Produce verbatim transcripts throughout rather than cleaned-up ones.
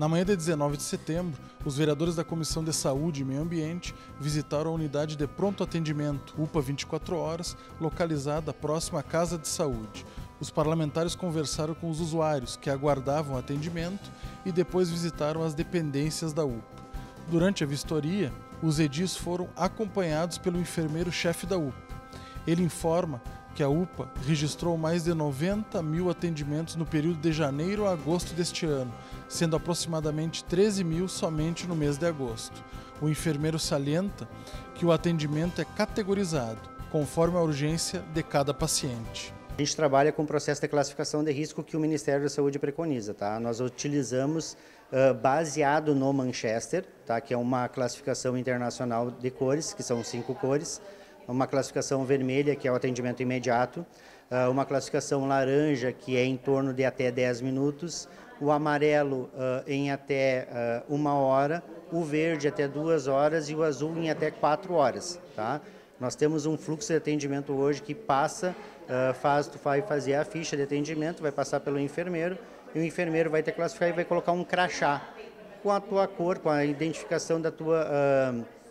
Na manhã de dezenove de setembro, os vereadores da Comissão de Saúde e Meio Ambiente visitaram a unidade de pronto atendimento U P A vinte e quatro horas, localizada próxima à Casa de Saúde. Os parlamentares conversaram com os usuários que aguardavam atendimento e depois visitaram as dependências da U P A. Durante a vistoria, os edis foram acompanhados pelo enfermeiro-chefe da U P A. Ele informa que a U P A registrou mais de noventa mil atendimentos no período de janeiro a agosto deste ano, sendo aproximadamente treze mil somente no mês de agosto. O enfermeiro salienta que o atendimento é categorizado, conforme a urgência de cada paciente. A gente trabalha com o processo de classificação de risco que o Ministério da Saúde preconiza, tá? Nós utilizamos uh, baseado no Manchester, tá? Que é uma classificação internacional de cores, que são cinco cores. Uma classificação vermelha, que é o atendimento imediato, uma classificação laranja, que é em torno de até dez minutos, o amarelo em até uma hora, o verde até duas horas e o azul em até quatro horas. Tá? Nós temos um fluxo de atendimento hoje que passa, faz, tu vai fazer a ficha de atendimento, vai passar pelo enfermeiro, e o enfermeiro vai te classificar e vai colocar um crachá com a tua cor, com a identificação da tua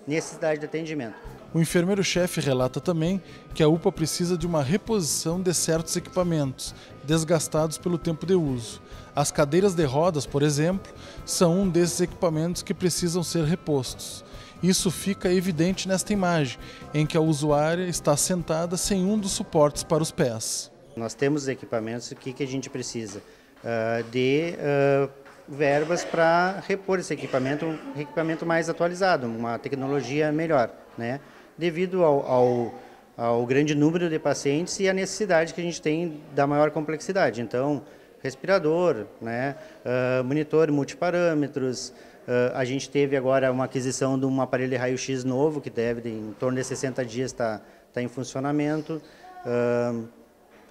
necessidade de atendimento. O enfermeiro-chefe relata também que a U P A precisa de uma reposição de certos equipamentos, desgastados pelo tempo de uso. As cadeiras de rodas, por exemplo, são um desses equipamentos que precisam ser repostos. Isso fica evidente nesta imagem, em que a usuária está sentada sem um dos suportes para os pés. Nós temos equipamentos, o que que a gente precisa? Uh, de... Uh... verbas para repor esse equipamento, um equipamento mais atualizado, uma tecnologia melhor, né? Devido ao, ao, ao grande número de pacientes e a necessidade que a gente tem da maior complexidade. Então, respirador, né? uh, monitor multiparâmetros, uh, a gente teve agora uma aquisição de um aparelho de raio-x novo, que deve, em torno de sessenta dias, tá, tá em funcionamento. Uh,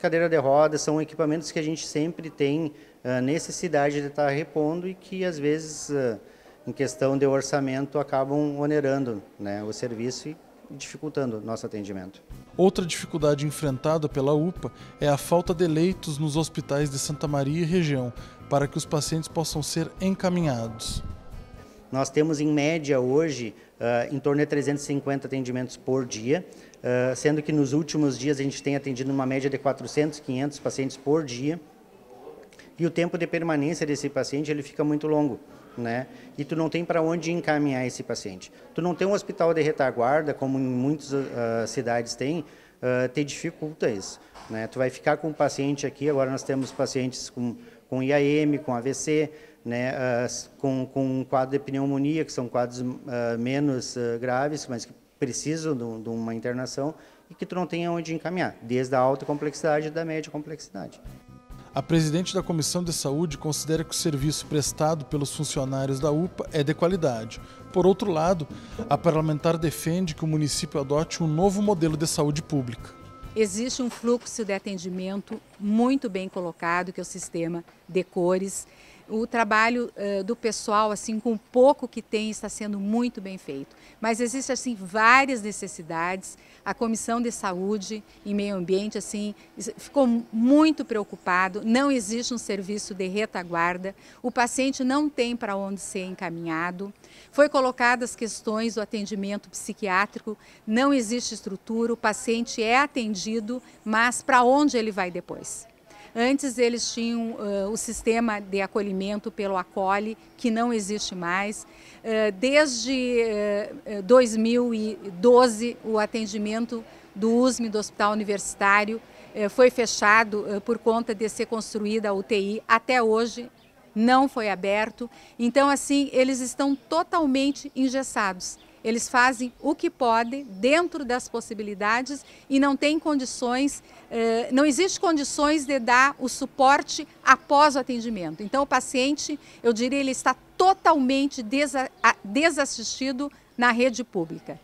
Cadeira de rodas são equipamentos que a gente sempre tem uh, necessidade de estar repondo e que, às vezes, uh, em questão de orçamento, acabam onerando, né, o serviço e dificultando o nosso atendimento. Outra dificuldade enfrentada pela U P A é a falta de leitos nos hospitais de Santa Maria e região, para que os pacientes possam ser encaminhados. Nós temos, em média, hoje, uh, em torno de trezentos e cinquenta atendimentos por dia, uh, sendo que nos últimos dias a gente tem atendido uma média de quatrocentos, quinhentos pacientes por dia. E o tempo de permanência desse paciente ele fica muito longo, né? E tu não tem para onde encaminhar esse paciente. Tu não tem um hospital de retaguarda, como em muitas uh, cidades tem, uh, te dificulta isso, né? Tu vai ficar com o paciente aqui, agora nós temos pacientes com, com I A M, com A V C, né, uh, com, com um quadro de pneumonia, que são quadros uh, menos uh, graves, mas que precisam de, de uma internação e que tu não tem aonde encaminhar, desde a alta complexidade da média complexidade. A presidente da Comissão de Saúde considera que o serviço prestado pelos funcionários da U P A é de qualidade. Por outro lado, a parlamentar defende que o município adote um novo modelo de saúde pública. Existe um fluxo de atendimento muito bem colocado, que é o sistema de cores. O trabalho uh, do pessoal, assim, com o pouco que tem, está sendo muito bem feito. Mas existem, assim, várias necessidades. A Comissão de Saúde e Meio Ambiente, assim, ficou muito preocupado. Não existe um serviço de retaguarda. O paciente não tem para onde ser encaminhado. Foi colocadas questões do atendimento psiquiátrico. Não existe estrutura. O paciente é atendido, mas para onde ele vai depois? Antes eles tinham uh, o sistema de acolhimento pelo ACOLI, que não existe mais. Uh, desde uh, dois mil e doze, o atendimento do U S M, do Hospital Universitário, uh, foi fechado uh, por conta de ser construída a U T I. Até hoje não foi aberto. Então, assim, eles estão totalmente engessados. Eles fazem o que podem dentro das possibilidades e não tem condições, não existe condições de dar o suporte após o atendimento. Então o paciente, eu diria, ele está totalmente desassistido na rede pública.